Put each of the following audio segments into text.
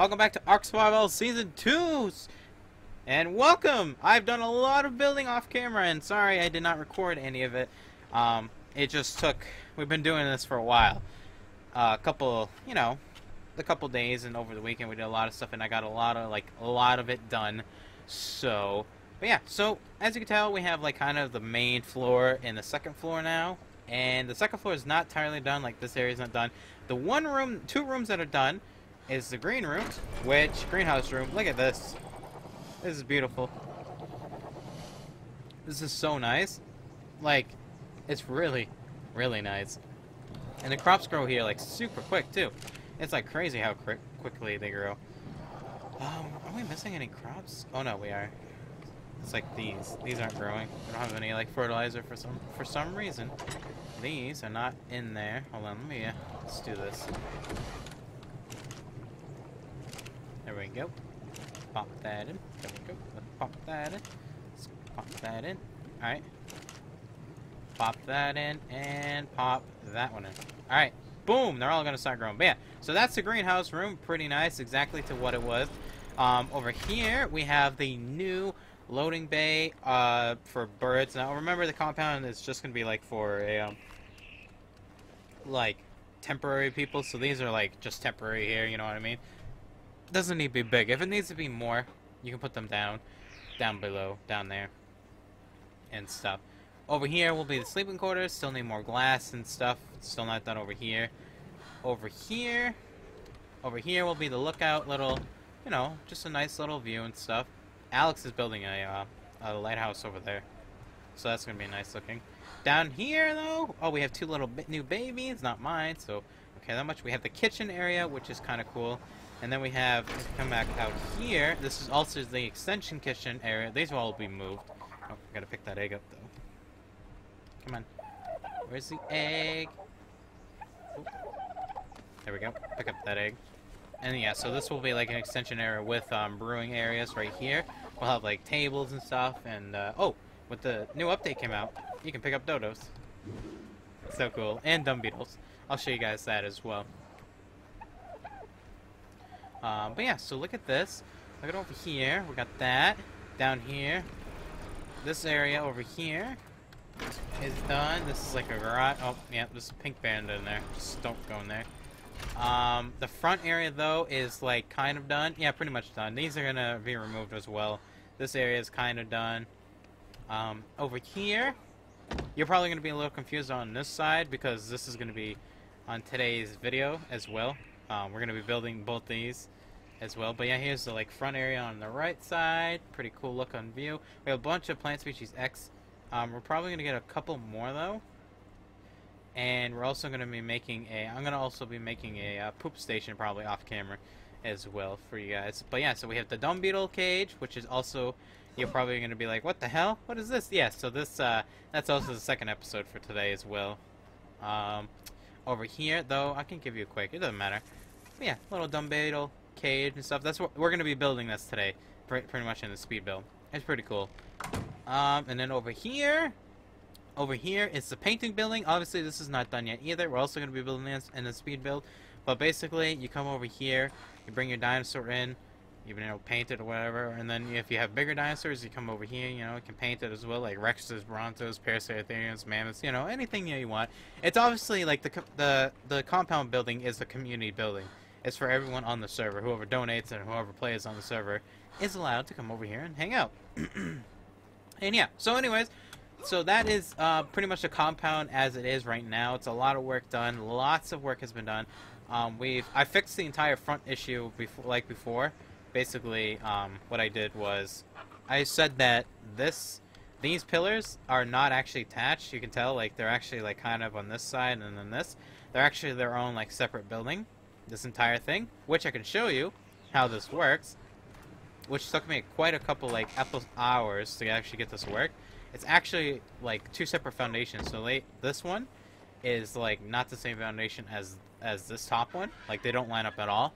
Welcome back to ARK: Survival Season 2! And welcome! I've done a lot of building off camera, and sorry I did not record any of it. It just took... We've been doing this for a while. A couple days, and over the weekend we did a lot of stuff, and I got a lot of it done. So... But yeah, so, as you can tell, we have, like, kind of the main floor and the second floor now. And the second floor is not entirely done, like, this area is not done. The one room, two rooms that are done is the green room, which, greenhouse room, look at this. This is beautiful. This is so nice. Like, it's really, really nice. And the crops grow here, like, super quick, too. It's, like, crazy how quickly they grow. Are we missing any crops? Oh, no, we are. It's like these. These aren't growing. I don't have any like fertilizer for some reason. These are not in there. Hold on, let's do this. There we go. Pop that in. There we go. Let's pop that in. Let's pop that in. Alright. Pop that in and pop that one in. Alright. Boom! They're all gonna start growing. But yeah, so that's the greenhouse room. Pretty nice, exactly to what it was. Over here we have the new loading bay for birds. Now remember, the compound is just gonna be like for a like temporary people, so these are like just temporary here, you know what I mean? Doesn't need to be big. If it needs to be more, you can put them down below, down there and stuff. Over here will be the sleeping quarters. Still need more glass and stuff. It's still not done over here. Over here will be the lookout, little, you know, just a nice little view and stuff. Alex is building a lighthouse over there, so that's gonna be nice looking. Down here though, oh, we have two little new babies, not mine, so okay, that much. We have the kitchen area, which is kind of cool, and then we have, let's come back out here. This is also the extension kitchen area. These will all be moved. Oh, I gotta pick that egg up though. Come on, where's the egg? Oop. There we go. Pick up that egg. And yeah, so this will be like an extension area with brewing areas right here. We'll have like tables and stuff, and oh, with the new update came out, you can pick up dodos. So cool. And dung beetles. I'll show you guys that as well. But yeah, so look at this. Look at over here. We got that. Down here. This area over here is done. This is like a garage. Oh, yeah, there's a pink band in there. Just don't go in there. The front area though is like kind of done. Yeah, pretty much done. These are gonna be removed as well. This area is kind of done. Over here, you're probably gonna be a little confused on this side because this is gonna be on today's video as well. We're gonna be building both these as well. But yeah, here's the like front area on the right side. Pretty cool look on view. We have a bunch of plant species X. We're probably gonna get a couple more though. And we're also going to be making a... I'm going to also be making a poop station probably off camera as well for you guys. But yeah, so we have the dung beetle cage, which is also... You're probably going to be like, what the hell? What is this? Yeah, so this... that's also the second episode for today as well. Over here, though, I can give you a quick... It doesn't matter. But yeah, little dung beetle cage and stuff. That's what we're going to be building this today. Pretty much in the speed build. It's pretty cool. And then over here... Over here is the painting building. Obviously, this is not done yet either. We're also going to be building this in a speed build. But basically, you come over here, you bring your dinosaur in, you know, paint it or whatever. And then if you have bigger dinosaurs, you come over here, you know, you can paint it as well. Like Rexes, Brontos, Paraceratherians, Mammoths, you know, anything you want. It's obviously like the compound building is the community building. It's for everyone on the server. Whoever donates and whoever plays on the server is allowed to come over here and hang out. And yeah, so anyways... So that is pretty much the compound as it is right now. It's a lot of work done. Lots of work has been done. I fixed the entire front issue before, like before. Basically, what I did was I said that these pillars are not actually attached. You can tell, like, they're actually like kind of on this side and then this. They're actually their own like separate building. This entire thing, which I can show you how this works, which took me quite a couple like hours to actually get this to work. It's actually like two separate foundations. So this one is like not the same foundation as this top one. Like they don't line up at all,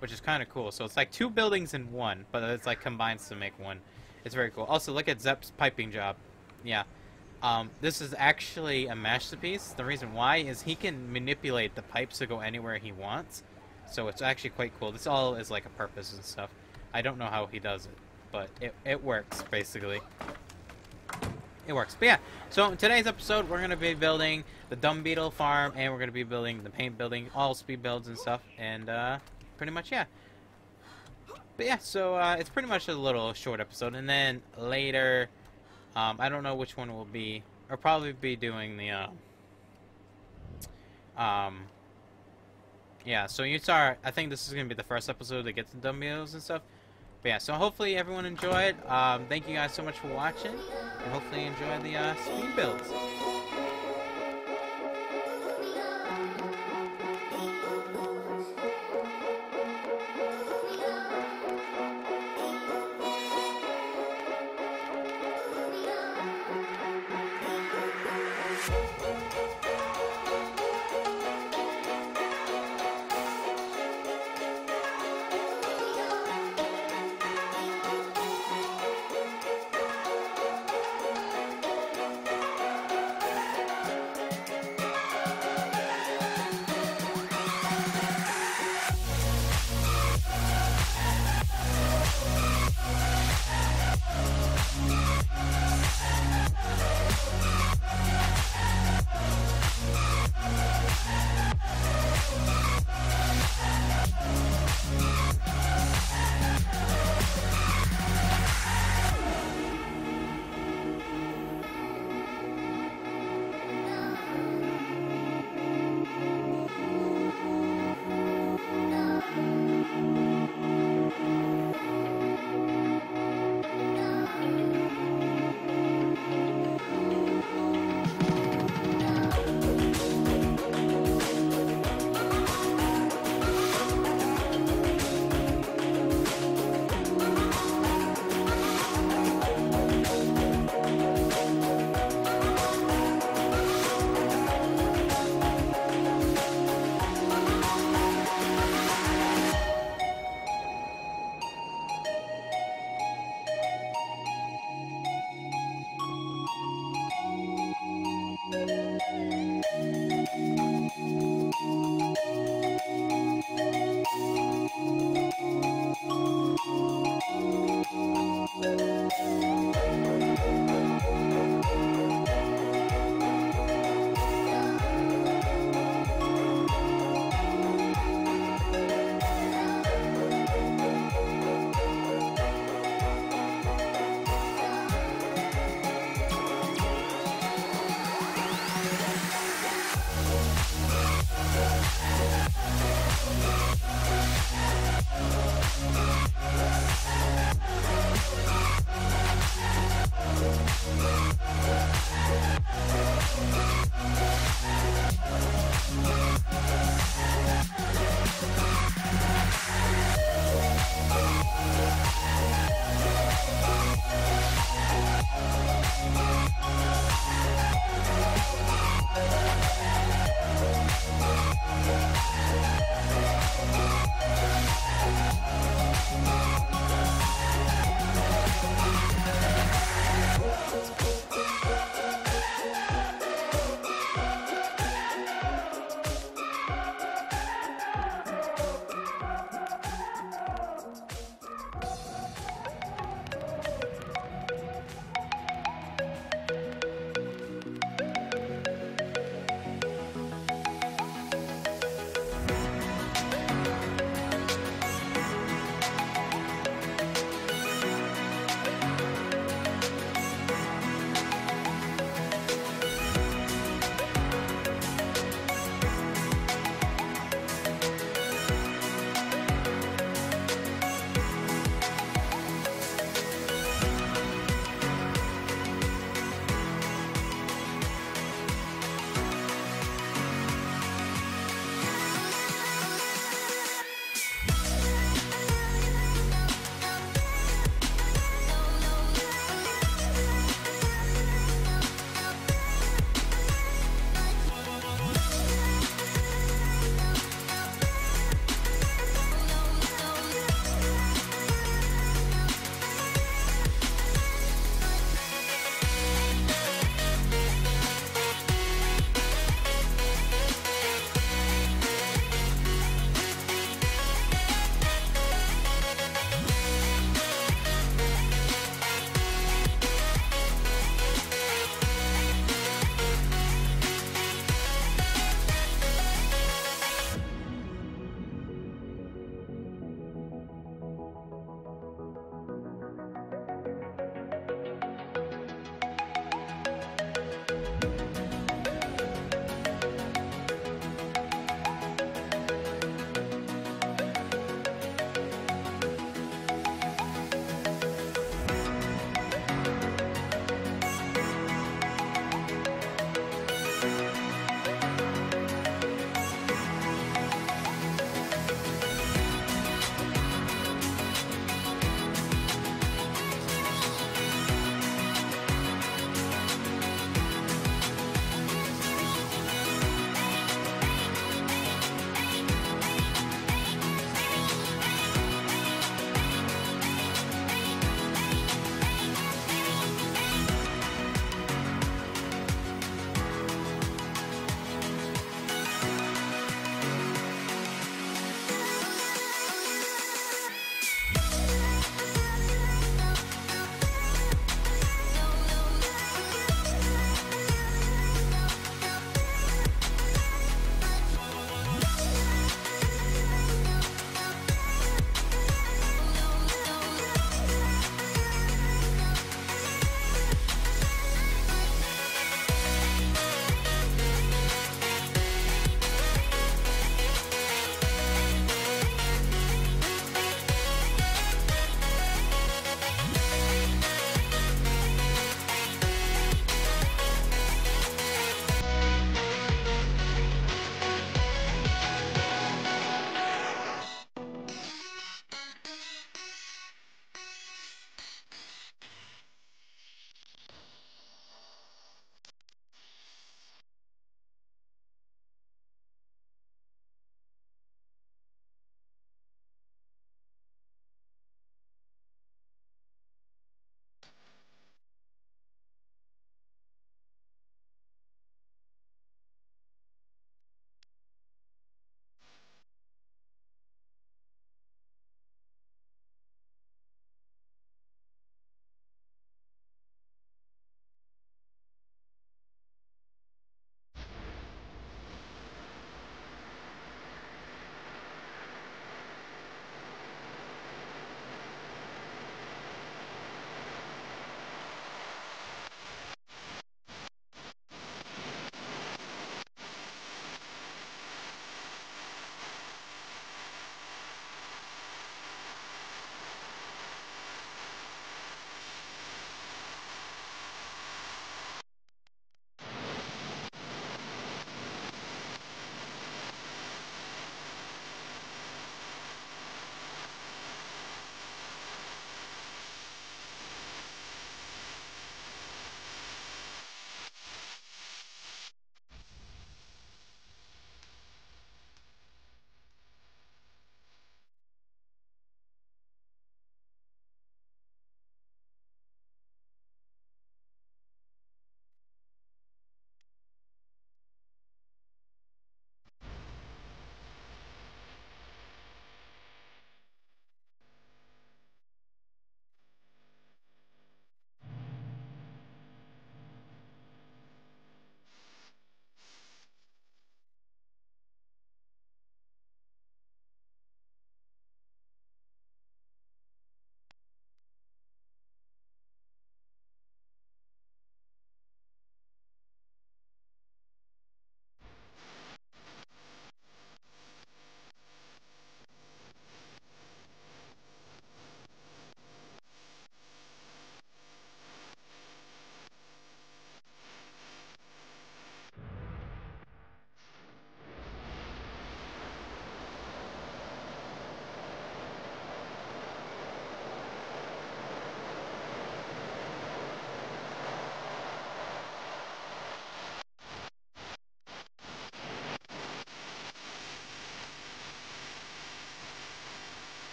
which is kind of cool. So it's like two buildings in one, but it's like combines to make one. It's very cool. Also, look at Zep's piping job. Yeah, this is actually a masterpiece. The reason why is he can manipulate the pipes to go anywhere he wants. So it's actually quite cool. This all is like a purpose and stuff. I don't know how he does it, but it works, basically. It works. But yeah, so in today's episode, we're going to be building the Dung Beetle farm, and we're going to be building the paint building, all speed builds and stuff, and pretty much, yeah. But yeah, so it's pretty much a little short episode, and then later, I don't know which one will be. I'll probably be doing the, yeah, so you saw, I think this is going to be the first episode that gets the Dung Beetles and stuff. But yeah, so hopefully everyone enjoyed. Thank you guys so much for watching, and hopefully you enjoy the speed builds.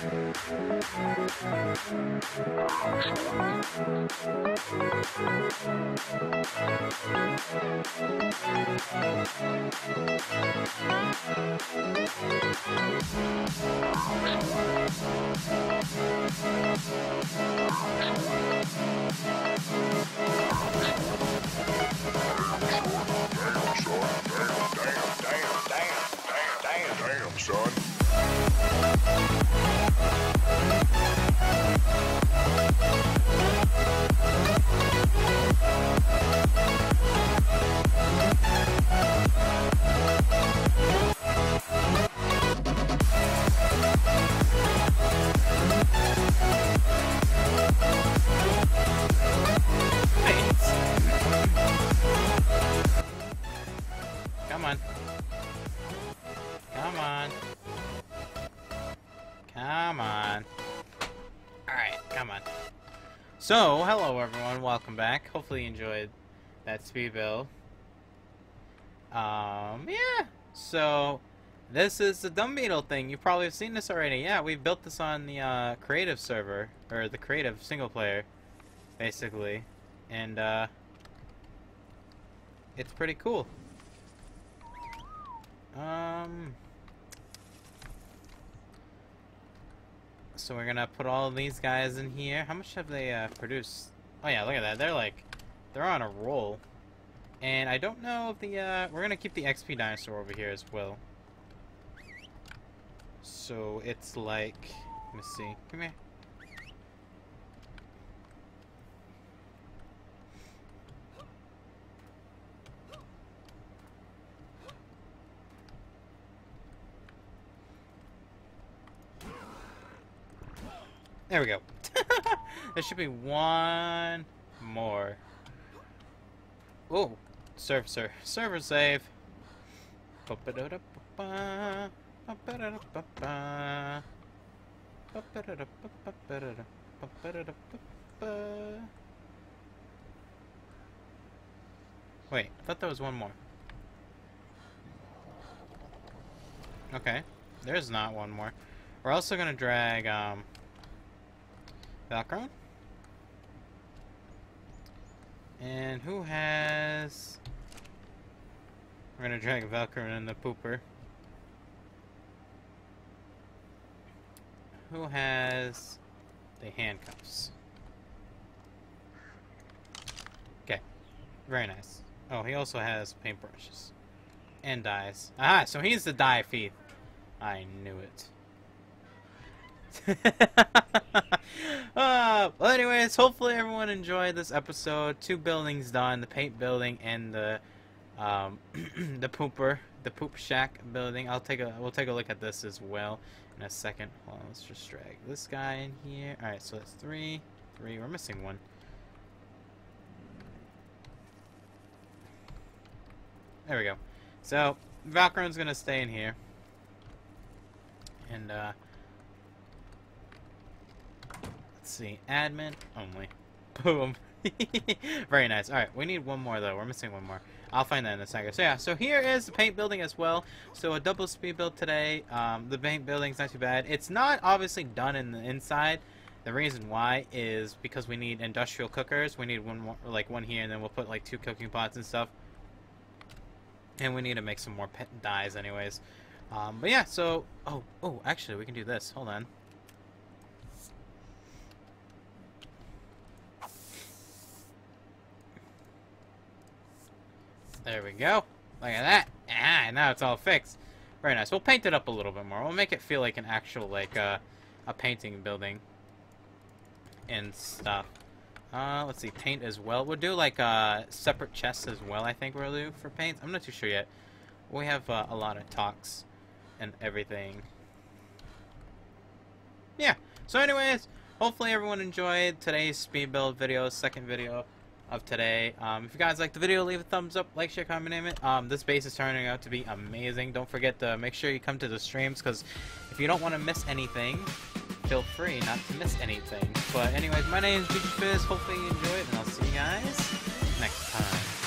Come on. Alright, come on. So, hello everyone, welcome back. Hopefully you enjoyed that speed build. Yeah. So, this is the Dung Beetle thing. You probably have seen this already. Yeah, we built this on the creative server. Or the creative single player, basically. And, it's pretty cool. So we're gonna put all of these guys in here. How much have they produced? Oh yeah, look at that. They're on a roll. And I don't know if the we're gonna keep the XP dinosaur over here as well. So it's like, let me see. Come here. There we go. There should be one more. Oh, server save. Wait, I thought there was one more. Okay, there's not one more. We're also gonna drag Valkyron. And who has... We're gonna drag Valkyron in the pooper. Who has the handcuffs? Okay. Very nice. Oh, he also has paintbrushes. And dyes. Ah, so he's the dye thief. I knew it. Well anyways, hopefully everyone enjoyed this episode. 2 buildings done, the paint building and the the poop shack building. We'll take a look at this as well in a second. Hold on, let's just drag this guy in here. Alright, so that's 3, 3, we're missing one. There we go. So Valkyron's gonna stay in here. And let's see, admin only. Boom. Very nice. Alright, we need one more though. We're missing one more. I'll find that in a second. So yeah, so here is the paint building as well. So a double speed build today. The paint building's not too bad. It's not obviously done in the inside. The reason why is because we need industrial cookers. We need one more, like one here, and then we'll put like 2 cooking pots and stuff. And we need to make some more pet dyes anyways. But yeah, so oh actually we can do this. Hold on. There we go. Look at that. Ah, now it's all fixed. Very nice. We'll paint it up a little bit more. We'll make it feel like an actual, like, a painting building and stuff. Let's see. Paint as well. We'll do, like, separate chests as well, I think we'll do for paints. I'm not too sure yet. We have a lot of talks and everything. Yeah. So, anyways, hopefully everyone enjoyed today's speed build video, second video of today. If you guys like the video, leave a thumbs up, like, share, comment, name it. This base is turning out to be amazing. Don't forget to make sure you come to the streams, because if you don't want to miss anything, feel free not to miss anything. But anyways, my name is GG Fizz. Hopefully you enjoy it, and I'll see you guys next time.